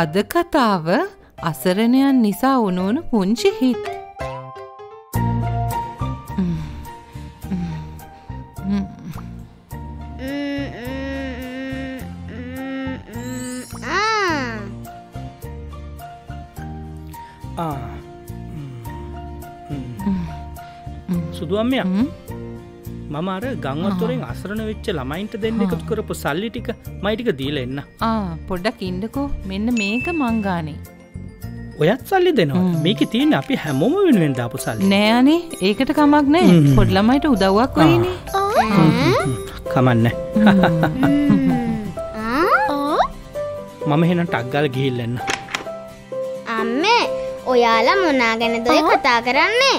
අද කතාව අසරණයන් නිසා උණුණු පුංචි හිත්. සුදු අම්මියා මම අර ගංවතුරෙන් අසරණ වෙච්ච ළමයින්ට දෙන්න එකතු කරපු සල්ලි ටික මයි ටික දීලා එන්න. පොඩ්ඩක් ඉන්නකෝ. මෙන්න මේක මං ගානේ. ඔයත් සල්ලි දෙනවා. මේකේ තියෙන අපි හැමෝම වෙනුවෙන් දාපු සල්ලි. නෑ අනේ. ඒකට කමක් නෑ. පොඩි ළමයිට උදව්වක් වෙයිනේ. කමක් නෑ. මම එහෙනම් ටක් ගාලා ගිහිල්ලා එන්න. අම්මේ ඔයාලා මොනා ගැනද ඔය කතා කරන්නේ?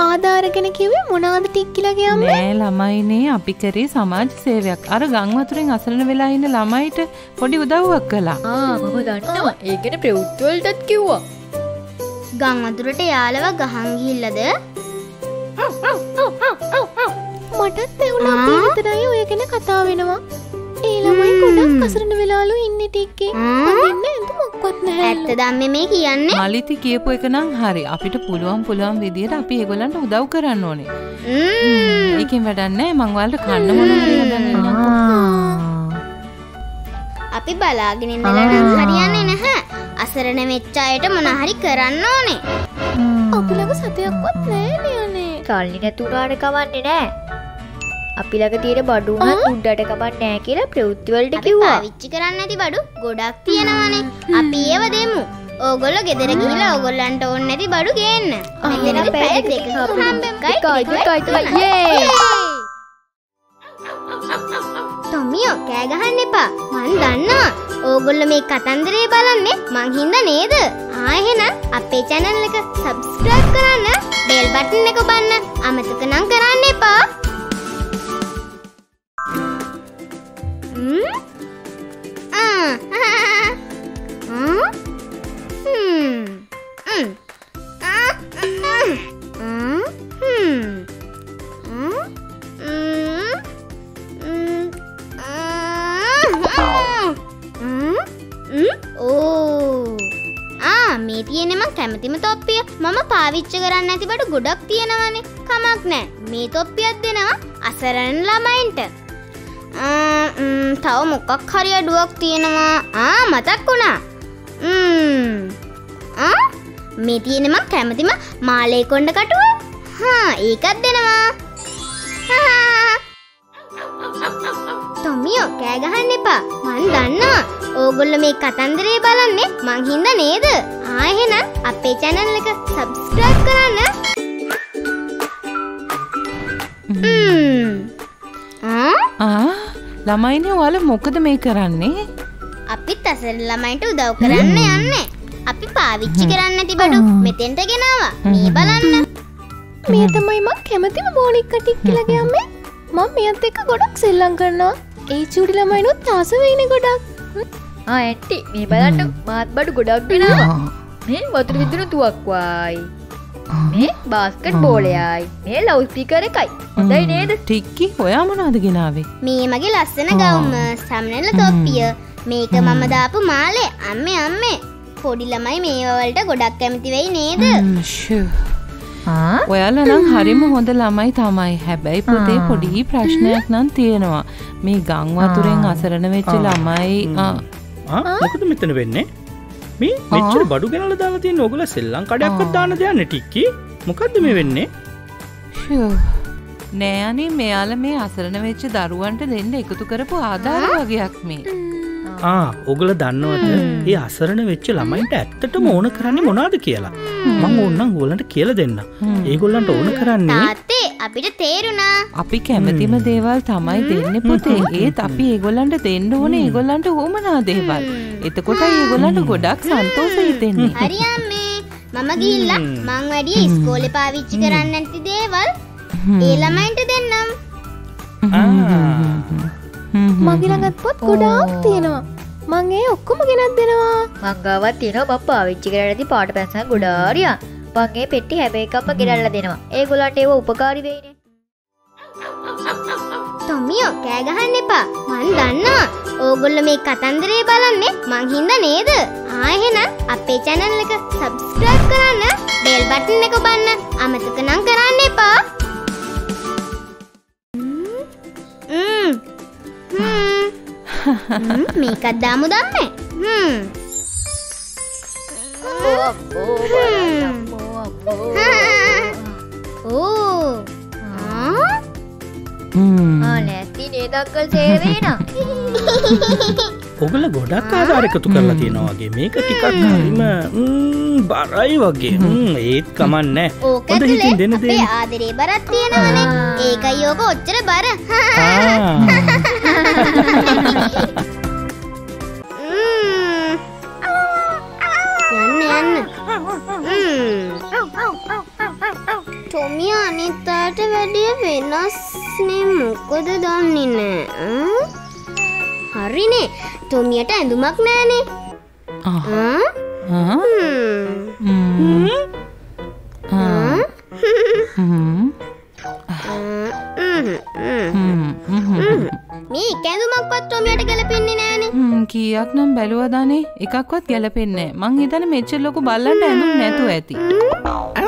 ආදාරගෙන කිව්වේ මොනවාද ටික්කිලගේ අම්මේ? නෑ ළමයිනේ අපි කරේ සමාජ සේවයක්. අර ගම් වතුරෙන් අසරණ වෙලා ඉන්න ළමයිට පොඩි උදව්වක් කළා. මම දන්නවා. ඒකනේ ප්‍රවෘත්ති වලටත් කිව්වා. ගම් වතුරට යාලව ගහන් ගිහිල්ලාද? මටත් ඒ උනා පිටරයි ඔය ගැන කතා වෙනවා. ඒ ළමයි ගොඩක් අසරණ වෙලාලු ඉන්නේ ටික්කේ. මන්නේ එතුමක්වත් නැහැ. ඇත්තද අම්මේ මේ කියන්නේ? මලිති කියපු එක නම් හරි. අපිට පුළුවන් විදියට අපි ඒගොල්ලන්ට උදව් කරන්න ඕනේ. ඒකෙන් වැඩක් නැහැ. මං ඔයාලට කන්න මොන හරි හදන්න අපි බලාගෙන ඉඳලා නම් හරියන්නේ නැහැ. අසරණ වෙච්ච අයට මොන හරි කරන්න ඕනේ. අපලක සතයක්වත් නැහැ නියනේ. කල්ලි නැතුණාට කවන්නේ නැහැ. අපි ළඟ තියෙන බඩු උනත් උඩට කපන්න නෑ කියලා ප්‍රවෘත්ති වලට කිව්වා. පාවිච්චි කරන්න නැති බඩු ගොඩක් තියෙනවානේ. අපි ඒව දෙමු. ඕගොල්ලෝ ගෙදර ගිහිලා ඕගොල්ලන්ට ඕන නැති බඩු ගේන්න. මෙතන පැය දෙකක් හම්බෙමු. යේ! ටොමියෝ කෑ ගහන්න එපා. මං දන්නවා. ඕගොල්ලෝ මේ කතන්දරේ බලන්නේ මං හින්දා නේද? එහෙනම් අපේ channel එක subscribe කරන්න, bell button එක ඔබන්න අමතක නම් කරන්න එපා. මේ තියෙන මං කැමතිම තොප්පිය. මම පාවිච්චි කරන්න නැති බඩු ගොඩක් තියෙනවානේ. කමක් නෑ. මේ තොප්පියක් දෙනවා අසරණ ළමයින්ට. තව මොකක් හරි අඩුවක් තියෙනවා. මතක් වුණා. මේ තියෙන මං කැමතිම මාලේ කොණ්ඩ කටුව. ඒකත් දෙනවා. ටොමියෝ කෑ ගහන්න එපා. මං දන්නවා. ඕගොල්ලෝ මේ කතන්දරේ බලන්නේ මං හින්දා නේද? එහෙනම් අපේ channel එක subscribe කරන්න. ළමයිනේ ඔයාලා මොකද මේ කරන්නේ? අපිත් අසරණ ළමයින්ට උදව් කරන්න යන්නේ. අපි පාවිච්චි කරන්න නැති බඩු මෙතෙන්ට ගෙනාවා. මේ බලන්න. මේ තමයි මම කැමතිම මෝනික් ටික්කිලගේ අම්මේ. මම මෙයත් එක්ක ගොඩක් සෙල්ලම් කරනවා. ඒ චූටි ළමයිනුත් ආස වෙන්නේ ගොඩක්. ඇටි මේ බලන්න මාත් බඩු ගොඩක් ගෙනාවා. මේ වතුර විදුණු තුවක් වයි. මේ බාස්කට් බෝලයයි. මේ ලවුඩ් ස්පීකර් එකයි. හොඳයි නේද? ටික්කි ඔයා මොනවද ගෙනාවේ? මේ මගේ ලස්සන ගවුම, සම්නල තොප්පිය. මේක මම දාපු මාලේ. අම්මේ. පොඩි ළමයි මේවා වලට ගොඩක් කැමති වෙයි නේද? ඔයාලා නම් හරිම හොඳ ළමයි තමයි. හැබැයි පොතේ පොඩි ප්‍රශ්නයක් නම් තියෙනවා. මේ ගම් වතුරෙන් අසරණ වෙච්ච ළමයි මොකද මෙතන වෙන්නේ? මේ මෙච්චර බඩු ගෙනල්ලා දාලා තියෙන ඕගොල්ලෝ සෙල්ලම් කඩයක්වත් දාන්න දෙන්නේ ටික්කි. මොකද්ද මේ වෙන්නේ? නෑ අනේ මෙයාලා මේ අසරණ වෙච්ච දරුවන්ට දෙන්න එකතු කරපු ආධාර වගේක් මේ. ඕගොල්ලෝ දන්නවද? මේ අසරණ වෙච්ච ළමයින්ට ඇත්තටම ඕන කරන්නේ මොනවද කියලා. මම ඕනනම් ඕගොල්ලන්ට කියලා දෙන්න. ඒගොල්ලන්ට ඕන කරන්නේ තාත්තේ අපිට තේරුණා. අපි කැමැතිම දේවල් තමයි දෙන්නේ පුතේ. ඒත් අපි ඒගොල්ලන්ට දෙන්න ඕනේ ඒගොල්ලන්ට වුමනා දේවල්. එතකොටයි ඒගොල්ලන්ට ගොඩක් සන්තෝෂ හිතෙන්නේ. හරි අම්මේ. මම ගිහිල්ලා මං වැඩි ඉස්කෝලේ පාවිච්චි කරන්න නැති දේවල් ඒ ළමයින්ට දෙන්නම්. මගේ ළඟත් පොත් ගොඩක් තියෙනවා. මං ඒ ඔක්කොම ගෙනත් දෙනවා. මං ගාවත් තියෙනවා බප්පා පාවිච්චි කරලා නැති පාට පැන්සල් ගොඩාරියා. වගේ පෙට්ටි හැම එකක්ම ගෙනල්ලා දෙනවා. ඒගොල්ලන්ට ඒව උපකාරී වෙයිනේ. තොමියෝ කෑ ගහන්න එපා. මං දන්නවා. ඕගොල්ලෝ මේ කතන්දරේ බලන්නේ මං හින්දා නේද? ආ එහෙනම් අපේ channel එක subscribe කරන්න, bell button එක ඔබන්න අමතක නම් කරන්න එපා. මේකත් දාමු දැම්මේ. Oh. Huh? Let's see the duckle say Vena. Ogla Godaka Katulatina game, make a ticket. Baraiva game, eight come on. Oh, then they are the Rebaratina. Eka Yogo, Trebara. Tommy, Anita, the video Venus name could have done in Harine, Tommy at and the Macnani. Me, can you make Tommy at a gallopin in any? Kiaknam Belluadani, Ikakot gallopin, Mangitan Mitchell Locobala and Netuati.